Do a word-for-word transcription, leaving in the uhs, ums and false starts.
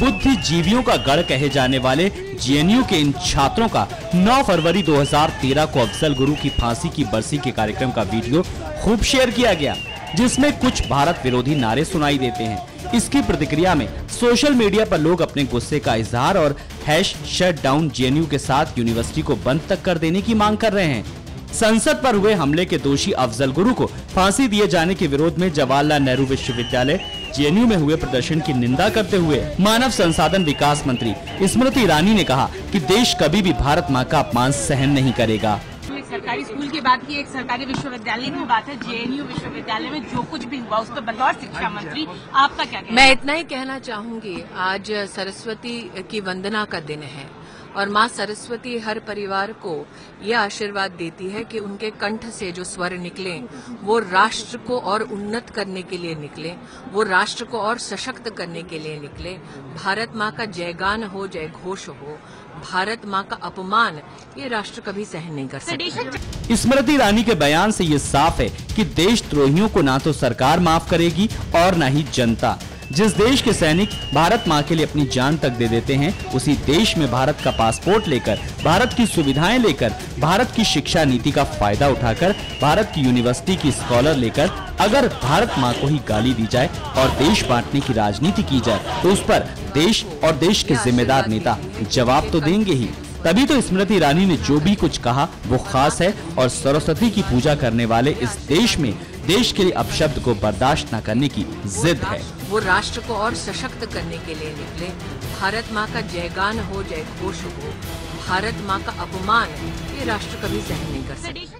बुद्धिजीवियों का गढ़ कहे जाने वाले जे एन यू के इन छात्रों का नौ फरवरी दो हज़ार तेरह को अफजल गुरु की फांसी की बरसी के कार्यक्रम का वीडियो खूब शेयर किया गया, जिसमें कुछ भारत विरोधी नारे सुनाई देते हैं। इसकी प्रतिक्रिया में सोशल मीडिया पर लोग अपने गुस्से का इजहार और hash shut down J N U के साथ यूनिवर्सिटी को बंद तक कर देने की मांग कर रहे हैं। संसद पर हुए हमले के दोषी अफजल गुरु को फांसी दिए जाने के विरोध में जवाहरलाल नेहरू विश्वविद्यालय जे एन यू में हुए प्रदर्शन की निंदा करते हुए मानव संसाधन विकास मंत्री स्मृति ईरानी ने कहा कि देश कभी भी भारत मां का अपमान सहन नहीं करेगा। सरकारी स्कूल की बात की, एक सरकारी विश्वविद्यालय की बात है, जे एन यू विश्वविद्यालय में जो कुछ भी हुआ उस पर बतौर शिक्षा मंत्री आपका क्या? मैं इतना ही कहना चाहूँगी, आज सरस्वती की वंदना का दिन है और माँ सरस्वती हर परिवार को यह आशीर्वाद देती है कि उनके कंठ से जो स्वर निकले वो राष्ट्र को और उन्नत करने के लिए निकले, वो राष्ट्र को और सशक्त करने के लिए निकले। भारत माँ का जयगान हो, जय घोष हो। भारत माँ का अपमान ये राष्ट्र कभी सहन नहीं कर सकता। स्मृति ईरानी के बयान से ये साफ है कि देशद्रोहियों को ना तो सरकार माफ करेगी और ना ही जनता। जिस देश के सैनिक भारत माँ के लिए अपनी जान तक दे देते हैं, उसी देश में भारत का पासपोर्ट लेकर, भारत की सुविधाएं लेकर, भारत की शिक्षा नीति का फायदा उठाकर, भारत की यूनिवर्सिटी की स्कॉलर लेकर अगर भारत माँ को ही गाली दी जाए और देश बांटने की राजनीति की जाए तो उस पर देश और देश के जिम्मेदार नेता जवाब तो देंगे ही। तभी तो स्मृति ईरानी ने जो भी कुछ कहा वो खास है और सरस्वती की पूजा करने वाले इस देश में देश के लिए अपशब्द को बर्दाश्त न करने की जिद है। वो राष्ट्र को और सशक्त करने के लिए निकले। भारत माँ का जयगान हो, जय घोष हो। भारत माँ का अपमान ये राष्ट्र कभी सहन नहीं कर सकता।